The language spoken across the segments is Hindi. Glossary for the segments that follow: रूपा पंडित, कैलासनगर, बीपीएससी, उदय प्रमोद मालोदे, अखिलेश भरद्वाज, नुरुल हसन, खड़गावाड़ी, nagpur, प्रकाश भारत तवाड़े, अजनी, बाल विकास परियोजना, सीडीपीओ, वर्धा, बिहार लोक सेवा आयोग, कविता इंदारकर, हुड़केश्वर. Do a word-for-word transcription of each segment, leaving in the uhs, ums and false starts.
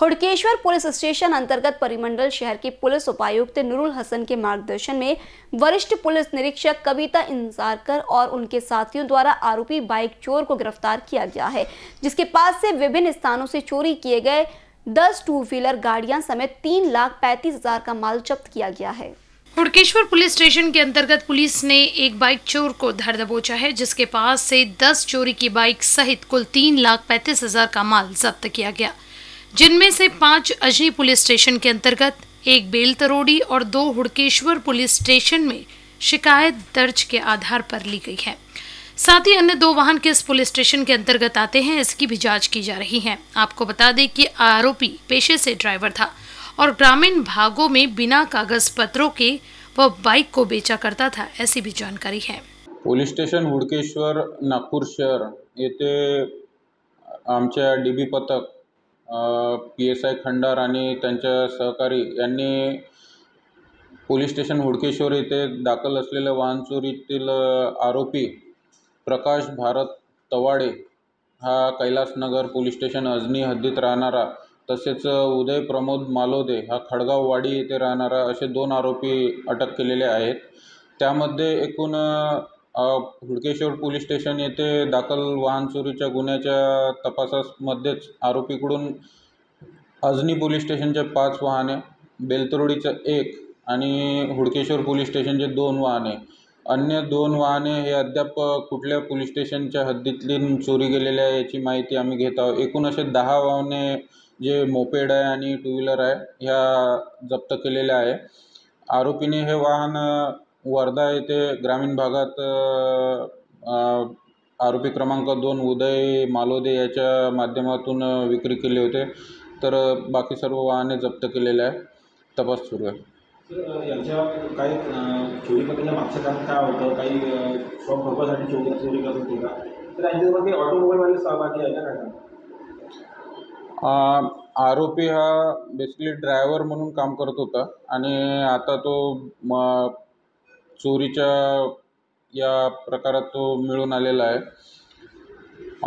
हुड़केश्वर पुलिस स्टेशन अंतर्गत परिमंडल शहर के पुलिस उपायुक्त नुरुल हसन के मार्गदर्शन में वरिष्ठ पुलिस निरीक्षक कविता इंदारकर और उनके साथियों द्वारा आरोपी बाइक चोर को गिरफ्तार किया गया है, जिसके पास से विभिन्न स्थानों से चोरी किए गए दस टू व्हीलर गाड़ियां समेत तीन लाख पैंतीस हजार का माल जब्त किया गया है। हुड़केश्वर पुलिस स्टेशन के अंतर्गत पुलिस ने एक बाइक चोर को धर दबोचा है, जिसके पास से दस चोरी की बाइक सहित कुल तीन लाख पैंतीस हजार का माल जब्त किया गया, जिनमें से पांच अजनी पुलिस स्टेशन के अंतर्गत, एक बेलतरोड़ी और दो हुड़केश्वर पुलिस स्टेशन में शिकायत दर्ज के आधार पर ली गई है। साथ ही अन्य दो वाहन किस पुलिस स्टेशन के अंतर्गत आते हैं, इसकी भी जाँच की जा रही है। आपको बता दें कि आरोपी पेशे से ड्राइवर था और ग्रामीण भागों में बिना कागज पत्रों के वह बाइक को बेचा करता था, ऐसी भी जानकारी है। पोलीस स्टेशन हुड़केश्वर नागपूर शहर येथे आमच्या डीबी पथक पी एस आई खंडार आणि त्यांच्या सहकारी यांनी पोलीस स्टेशन हुड़केश्वर येथे दाखल असलेल्या वाहन चोरीतील आरोपी प्रकाश भारत तवाड़े हा कैलासनगर पोलीस स्टेशन अजनी हद्दीत राहणारा, तसेच उदय प्रमोद मालोदे हा खड़गावाड़ी येथे राहणारा असे दोन आरोपी अटक केलेले आहेत। त्यामध्ये एकूण हुड़केश्वर पोलीस स्टेशन येथे दाखल वाहन चोरीच्या गुन्ह्याच्या तपासामध्येच आरोपीकडून अजनी पोलीस स्टेशनचे पाच वाहने, बेलतरोडीचे एक आणि हुड़केश्वर पोलीस स्टेशनचे दोन वाहने, अन्य दोन वाहने हे अद्याप कुठल्या पोलीस स्टेशनच्या हद्दीतून चोरी गेलेले आहे याची माहिती आम्ही घेत आहोत। एकूण असे दहा वाहने जे मोपेड आहे आणि टू व्हीलर आहे ह्या जप्त केलेल्या आहे। आरोपीने हे वाहन वर्धा येथे ग्रामीण भागात आरोपी क्रमांक दोन उदय मालोदे याच्या माध्यमातून विक्री केले होते, तर बाकी सर्व वाहने जप्त केलेले आहे। तपास सुरू आहे। यांच्या काही चोरी करण्याचं मागचं कारण काय होतं, काही शॉप भरपासाठी चोरी चोरी करत होते का, तर यांच्यामध्ये ऑटोमोबाईलवाले सहभागी आहे का काय? आरोपी हा बेसिकली ड्रायव्हर म्हणून काम करत होता आणि आता तो चोरीच्या या प्रकारात तो मिळून आलेला आहे।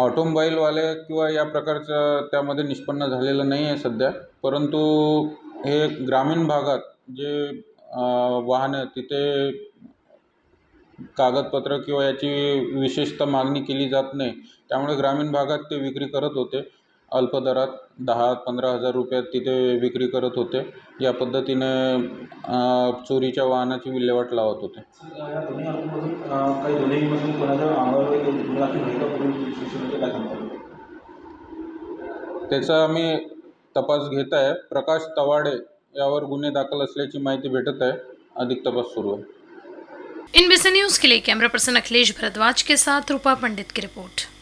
ऑटोमोबाईलवाले किंवा या प्रकारचं त्यामध्ये निष्पन्न झालेलं नाही आहे सध्या, परंतु हे ग्रामीण भागात जे वाहन आहे तिथे कागदपत्र किंवा याची विशेषतः मागणी केली जात नाही, त्यामुळे ग्रामीण भागात ते विक्री करत होते। अल्प दरात दहा पंधरा हजार रुपयात तिथे विक्री करत होते। या पद्धतीने चोरीच्या वाहनाची विल्हेवाट लावत होते। त्याचा आम्ही तपास घेत आहे। प्रकाश तवाड़े यावर गुन्हे दाखल असल्याची माहिती भेटत आहे, अधिक तपास सुरू आहे। इन बीसी न्यूज के लिए कैमरा पर्सन अखिलेश भरद्वाज के साथ रूपा पंडित की रिपोर्ट।